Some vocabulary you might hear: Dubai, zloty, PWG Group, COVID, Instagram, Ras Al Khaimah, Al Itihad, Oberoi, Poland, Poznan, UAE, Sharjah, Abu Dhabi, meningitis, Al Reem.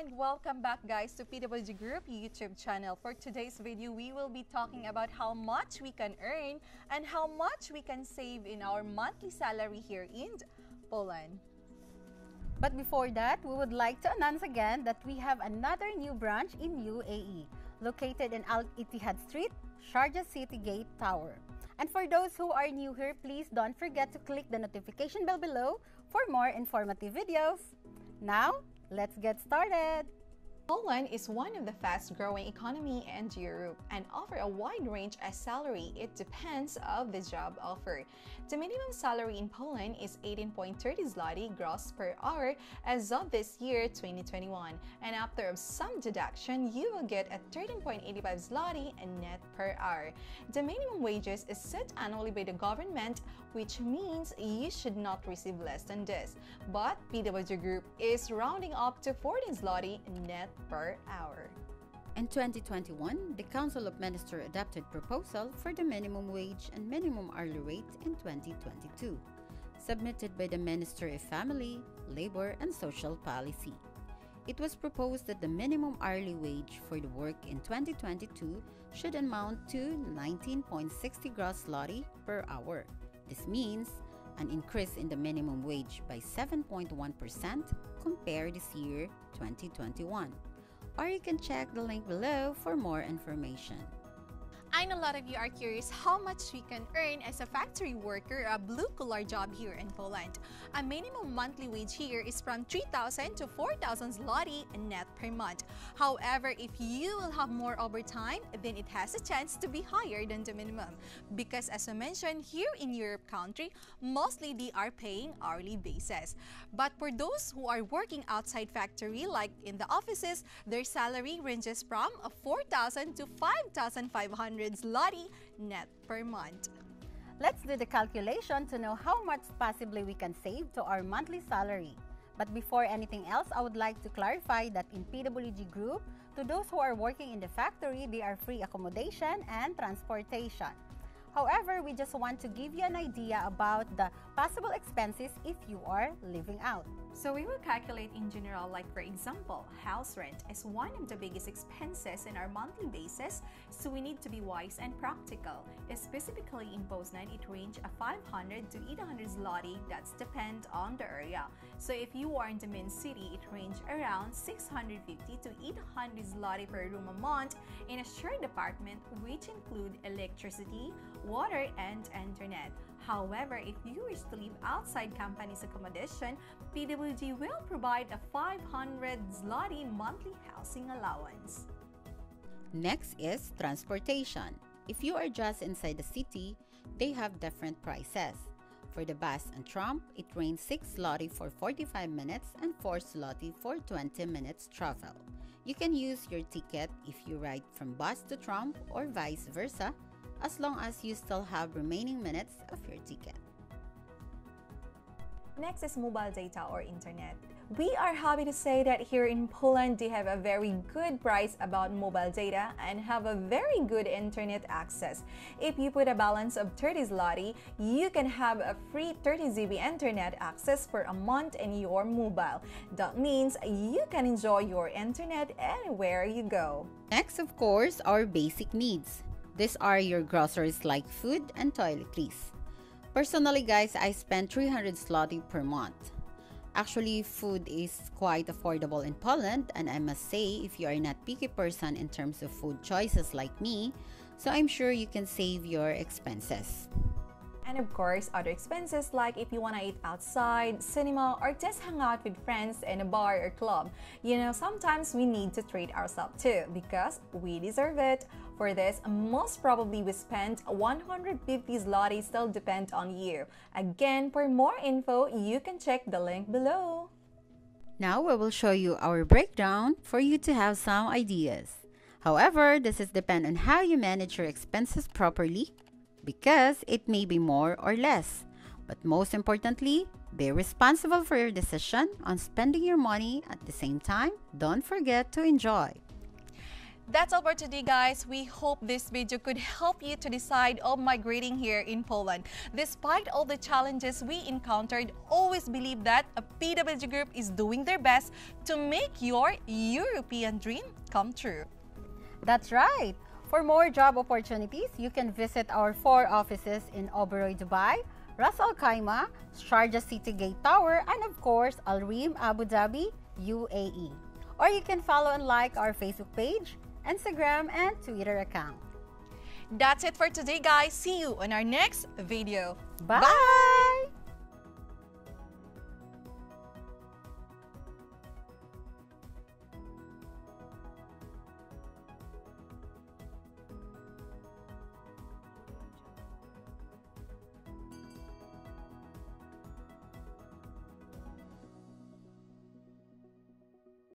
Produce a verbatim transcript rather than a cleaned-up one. and welcome back guys to P W G Group YouTube channel. For today's video, we will be talking about how much we can earn and how much we can save in our monthly salary here in Poland. But before that, we would like to announce again that we have another new branch in U A E, located in Al Itihad Street, Sharjah City Gate Tower. And for those who are new here, please don't forget to click the notification bell below for more informative videos. Now, let's get started! Poland is one of the fast-growing economy in Europe and offers a wide range as salary. It depends of the job offer. The minimum salary in Poland is eighteen point three zero zloty gross per hour as of this year twenty twenty-one, and after some deduction, you will get a thirteen point eight five zloty net per hour. The minimum wages is set annually by the government, which means you should not receive less than this. But P W G Group is rounding up to fourteen zloty net per hour. In twenty twenty-one, the Council of Ministers adopted proposal for the minimum wage and minimum hourly rate in twenty twenty-two, submitted by the Ministry of Family, Labor and Social Policy. It was proposed that the minimum hourly wage for the work in twenty twenty-two should amount to nineteen point six zero gross zloty per hour. This means an increase in the minimum wage by seven point one percent compared this year, twenty twenty-one. Or you can check the link below for more information. I know a lot of you are curious how much we can earn as a factory worker or a blue-collar job here in Poland. A minimum monthly wage here is from three thousand to four thousand zloty net per month. However, if you will have more overtime, then it has a chance to be higher than the minimum. Because as I mentioned, here in Europe country, mostly they are paying hourly basis. But for those who are working outside factory, like in the offices, their salary ranges from four thousand to five thousand five hundred zloty net per month. Let's do the calculation to know how much possibly we can save to our monthly salary. But before anything else, I would like to clarify that in P W G Group, to those who are working in the factory, they are free accommodation and transportation. However, we just want to give you an idea about the possible expenses if you are living out. So we will calculate in general, like for example, house rent is one of the biggest expenses in our monthly basis, so we need to be wise and practical. Specifically in Poznan, it ranges a five hundred to eight hundred zloty, that's depend on the area. So if you are in the main city, it ranges around six hundred fifty to eight hundred zloty per room a month in a shared apartment, which include electricity, water and internet. However, if you wish to live outside company's accommodation, P W G will provide a five hundred zloty monthly housing allowance. Next is transportation. If you are just inside the city, they have different prices. For the bus and tram, it ranges six zloty for forty-five minutes and four zloty for twenty minutes travel. You can use your ticket if you ride from bus to tram or vice versa, as long as you still have remaining minutes of your ticket. Next is mobile data or internet. We are happy to say that here in Poland, they have a very good price about mobile data and have a very good internet access. If you put a balance of thirty zloty, you can have a free thirty gigabyte internet access for a month in your mobile. That means you can enjoy your internet anywhere you go. Next, of course, are basic needs. These are your groceries like food and toiletries. Personally guys, I spend three hundred zloty per month. Actually, food is quite affordable in Poland, and I must say, if you are not picky person in terms of food choices like me, so I'm sure you can save your expenses. And of course, other expenses like if you want to eat outside, cinema, or just hang out with friends in a bar or club. You know, sometimes we need to treat ourselves too, because we deserve it. For this, most probably we spend one hundred fifty zloty, still depend on you. Again, for more info, you can check the link below. Now we will show you our breakdown for you to have some ideas. However, this is depend on how you manage your expenses properly, because it may be more or less. But most importantly, be responsible for your decision on spending your money. At the same time, don't forget to enjoy. That's all for today, guys. We hope this video could help you to decide on migrating here in Poland. Despite all the challenges we encountered, always believe that a P W G Group is doing their best to make your European dream come true. That's right. For more job opportunities, you can visit our four offices in Oberoi, Dubai, Ras Al Khaimah, Sharjah City Gate Tower, and of course, Al Reem, Abu Dhabi, U A E. Or you can follow and like our Facebook page, Instagram, and Twitter account. That's it for today, guys. See you on our next video. Bye! Bye.